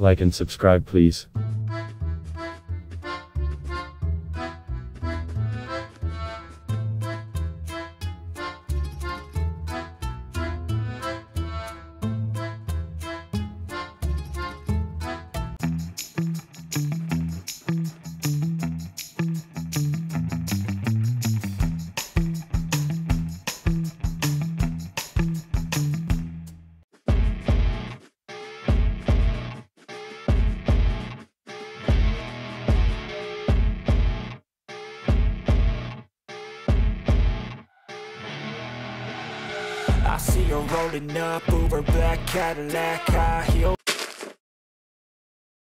Like and subscribe, please. I see her rolling up, Uber black Cadillac, high heel.